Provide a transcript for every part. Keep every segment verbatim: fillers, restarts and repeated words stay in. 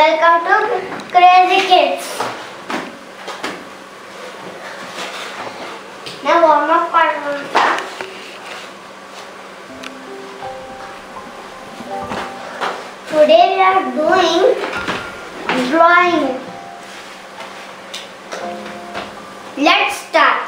Welcome to Crazy Kids. Now warm up part one. Today we are doing drawing. Let's start.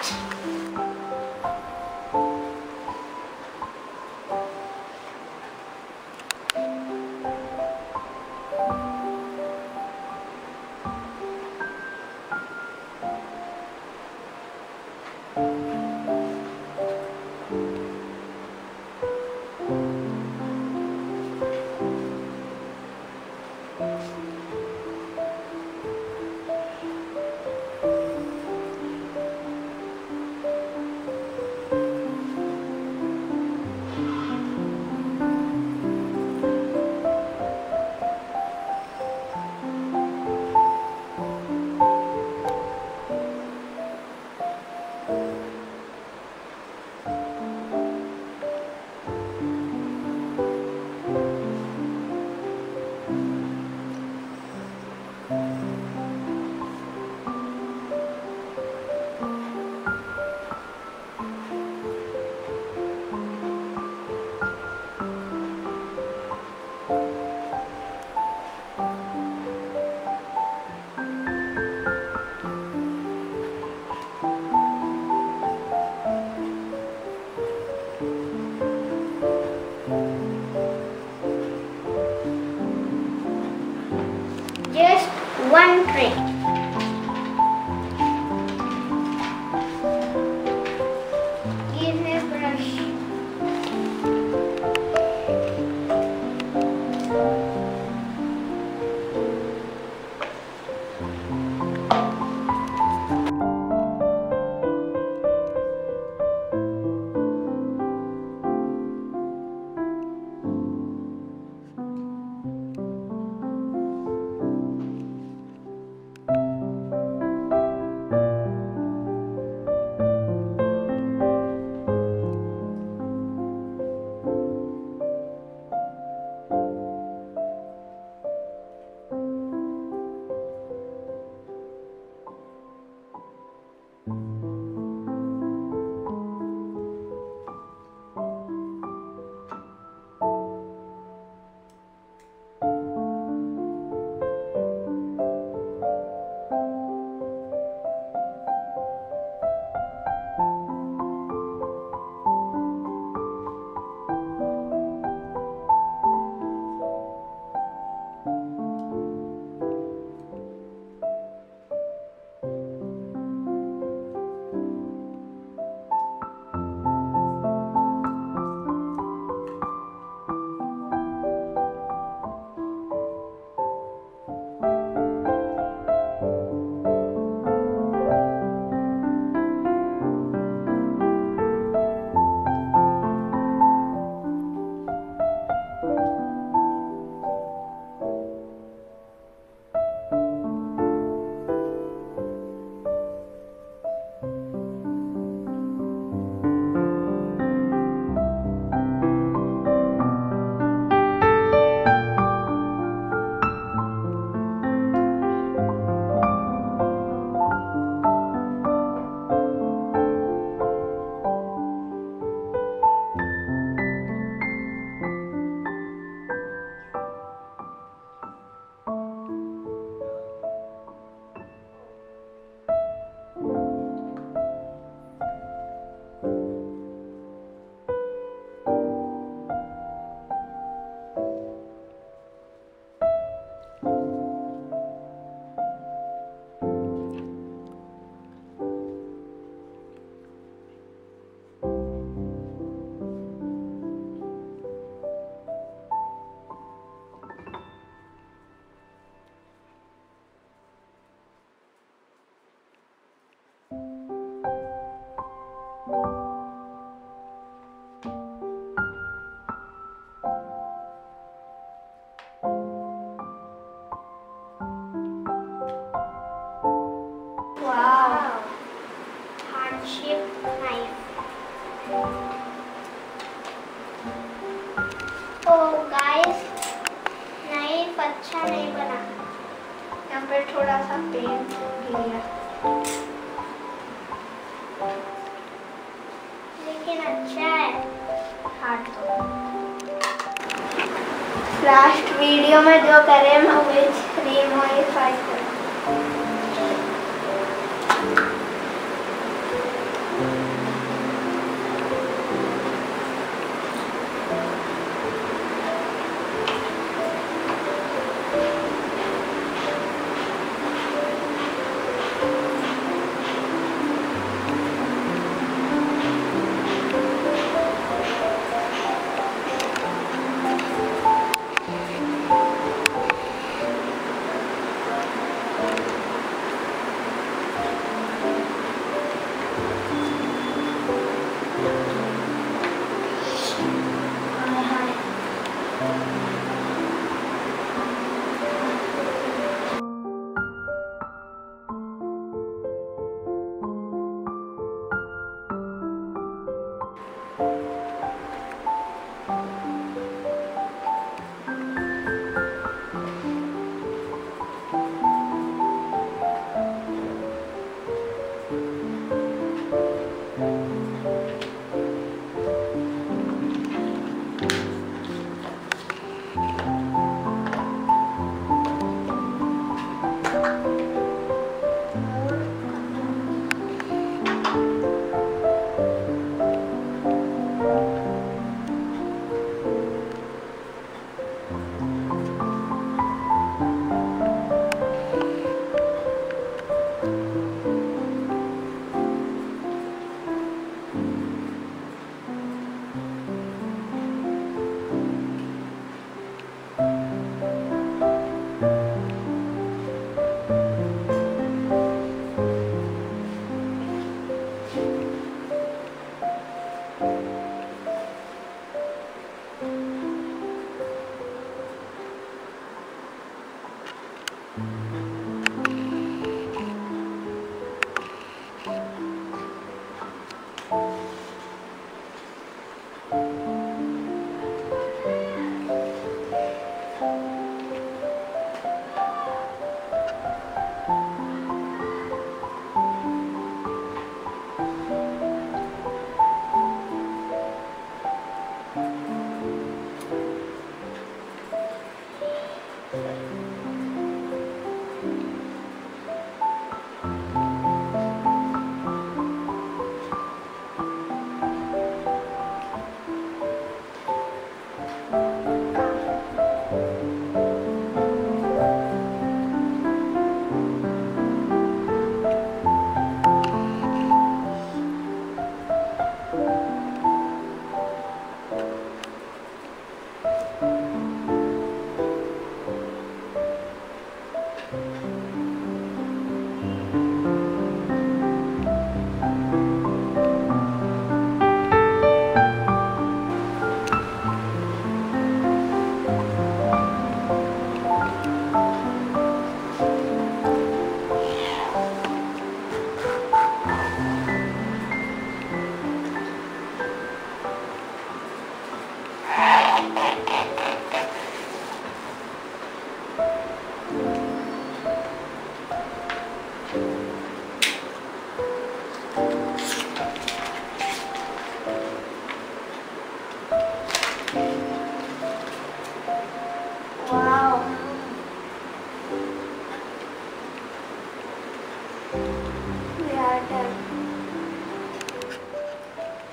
One trick. Give me a brush. Oh guys, knife अच्छा नहीं बना. पे थोड़ा सा paint लिया, लेकिन अच्छा है हार्ड तो। लास्ट वीडियो में जो करे मैं विच क्रीम मॉडिफाई करूँ।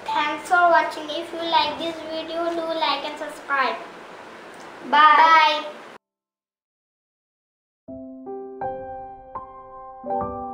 Thanks for watching. If you like this video, do like and subscribe. Bye. Bye.